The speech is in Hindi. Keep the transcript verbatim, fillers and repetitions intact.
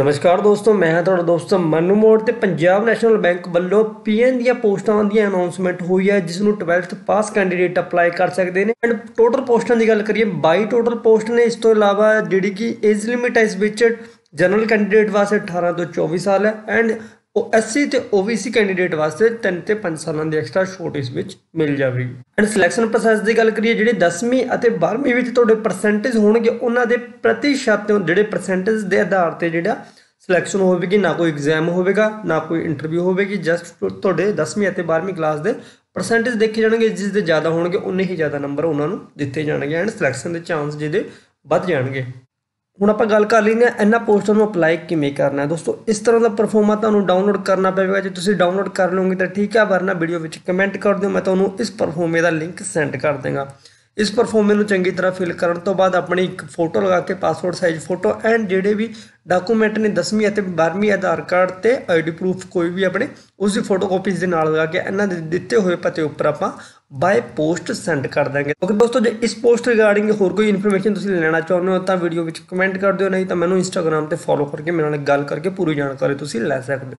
नमस्कार दोस्तों, मैं हाँ तुहाडा दोस्त मनु मोड़ ते पंजाब नैशनल बैंक वालों पी एन दियां पोस्टां दी अनाउंसमेंट हुई है जिसनूं ट्वेल्थ पास कैंडीडेट अप्लाई कर सकते हैं। एंड टोटल पोस्टां दी गल करिए बाईस टोटल पोस्ट ने। इस तो इलावा जिहड़ी कि एज लिमिट है इस विच जनरल कैंडीडेट वास्ते अठारह तो चौबीस साल है एंड ओएससी ते ओबीसी कैंडीडेट वास्ते तीन ते पाँच सालों की एक्सट्रा छूट इस विच मिल जाएगी। एंड सिलैक्शन प्रोसैस की गल करिए जिहड़े दसवीं अते बारहवीं विच तुहाडे परसेंटेज होणगे उन्हां दे प्रतिशत जिहड़े परसेंटेज के आधार पर जिहड़ा सिलैक्शन होगी, ना कोई एग्जाम होगा ना कोई इंटरव्यू होगी, जस्ट तुहाडे दसवीं अते बारहवीं क्लास के परसेंटेज देखे जाएंगे, जिस दे ज़्यादा होणगे उन्ने ही ज़्यादा नंबर उन्होंने दिए जाएंगे एंड सिलैक्शन के चांस जिहड़े वध जाएंगे। हुण आपां गल कर लैंदे आं इन्हां पोस्टां नूं अप्लाई किवें करना है। दोस्तों इस तरह का परफॉर्मा तुहानूं डाउनलोड करना पेगा, जे तुसीं डाउनलोड कर लोगे तो ठीक है, वरना वीडियो विच कमेंट कर दिओ, मैं तुहानूं इस परफॉर्मे का लिंक सेंड कर देंगा। इस परफॉर्मे नूं चंगी तरह फिल करन तो बाद अपनी एक फोटो लगा के पासपोर्ट साइज फोटो एंड जिहड़े भी डाकूमेंट ने दसवीं अते बारहवीं आधार कार्ड ते आईडी प्रूफ कोई भी अपने उसकी फोटो कॉपीज के नाल लगा के इन्हां दे दित्ते होए पते उपर आपां बाय पोस्ट सेंड कर देंगे। ओके दोस्तों, जो इस पोस्ट रिगार्डिंग होर कोई इन्फॉर्मेशन तुसीं लेना चाहुंदे हो तां वीडियो विच कमेंट कर दिओ, नहीं तां मैनूं इंस्टाग्राम ते फॉलो करके मेरे नाल गल करके पूरी जानकारी तुसीं लै सकदे हो।